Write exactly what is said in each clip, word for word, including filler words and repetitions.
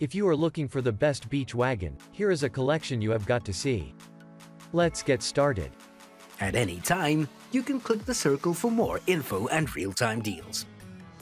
If you are looking for the best beach wagon, here is a collection you have got to see. Let's get started. At any time, you can click the circle for more info and real-time deals.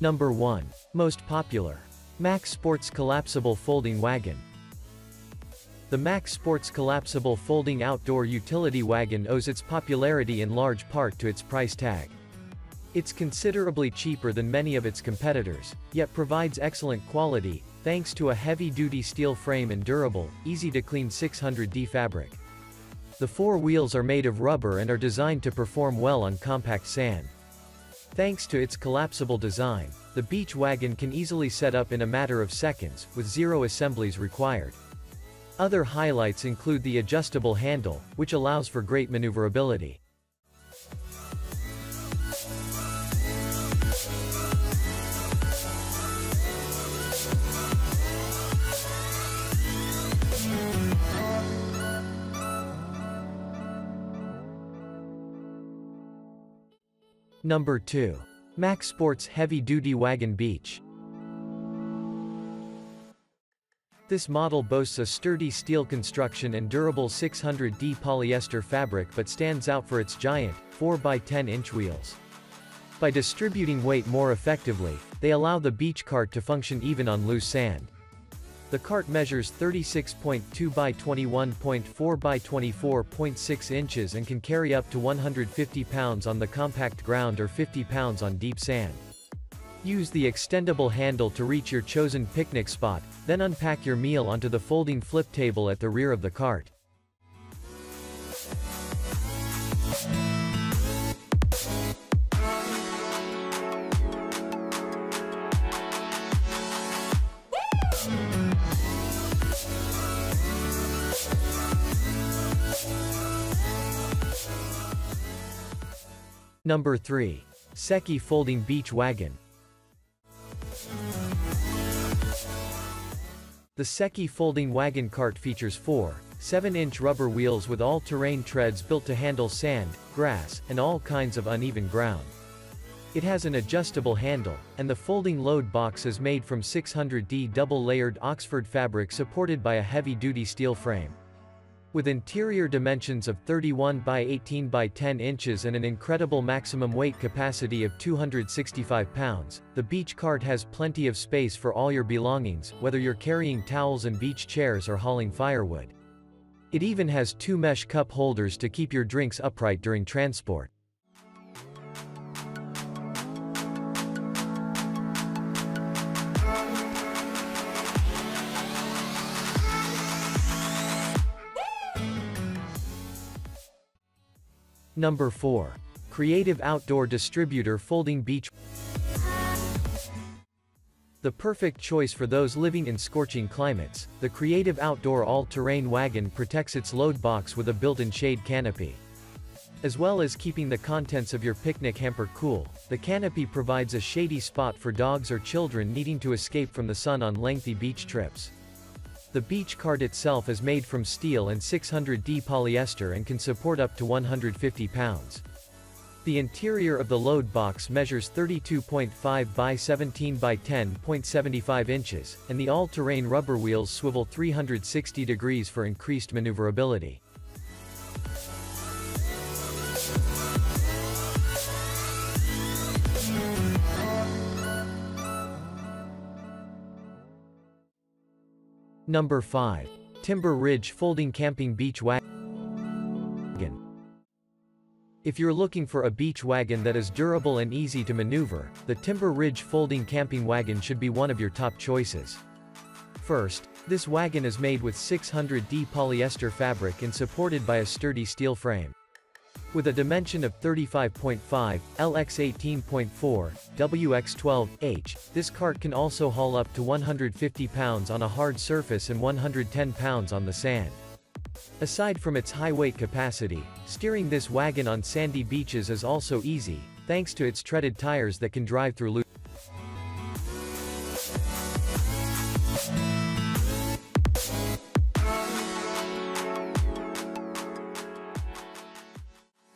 Number one. Most popular. Mac Sports Collapsible Folding Wagon. The Mac Sports Collapsible Folding Outdoor Utility Wagon owes its popularity in large part to its price tag. It's considerably cheaper than many of its competitors, yet provides excellent quality, thanks to a heavy-duty steel frame and durable, easy-to-clean six hundred D fabric. The four wheels are made of rubber and are designed to perform well on compact sand. Thanks to its collapsible design, the beach wagon can easily set up in a matter of seconds, with zero assemblies required. Other highlights include the adjustable handle, which allows for great maneuverability. Number two. Mac Sports Heavy Duty Wagon Beach. This model boasts a sturdy steel construction and durable six hundred D polyester fabric but stands out for its giant, four by ten inch wheels. By distributing weight more effectively, they allow the beach cart to function even on loose sand. The cart measures thirty-six point two by twenty-one point four by twenty-four point six inches and can carry up to one hundred fifty pounds on the compact ground or fifty pounds on deep sand. Use the extendable handle to reach your chosen picnic spot, then unpack your meal onto the folding flip table at the rear of the cart. Number three. Seki Folding Beach Wagon. The Seki folding wagon cart features four, seven inch rubber wheels with all-terrain treads built to handle sand, grass, and all kinds of uneven ground. It has an adjustable handle, and the folding load box is made from six hundred D double-layered Oxford fabric supported by a heavy-duty steel frame. With interior dimensions of thirty-one by eighteen by ten inches and an incredible maximum weight capacity of two hundred sixty-five pounds, the beach cart has plenty of space for all your belongings, whether you're carrying towels and beach chairs or hauling firewood. It even has two mesh cup holders to keep your drinks upright during transport. Number four. Creative Outdoor Distributor Folding Beach. The perfect choice for those living in scorching climates, the Creative Outdoor All-Terrain Wagon protects its load box with a built-in shade canopy. As well as keeping the contents of your picnic hamper cool, the canopy provides a shady spot for dogs or children needing to escape from the sun on lengthy beach trips. The beach cart itself is made from steel and six hundred D polyester and can support up to one hundred fifty pounds. The interior of the load box measures thirty-two point five by seventeen by ten point seven five inches, and the all-terrain rubber wheels swivel three hundred sixty degrees for increased maneuverability. Number five. Timber Ridge Folding Camping Beach Wagon. If you're looking for a beach wagon that is durable and easy to maneuver, the Timber Ridge Folding Camping Wagon should be one of your top choices. First, this wagon is made with six hundred D polyester fabric and supported by a sturdy steel frame. With a dimension of thirty-five point five by eighteen point four by twelve inches, this cart can also haul up to one hundred fifty pounds on a hard surface and one hundred ten pounds on the sand. Aside from its high weight capacity, steering this wagon on sandy beaches is also easy, thanks to its treaded tires that can drive through loose.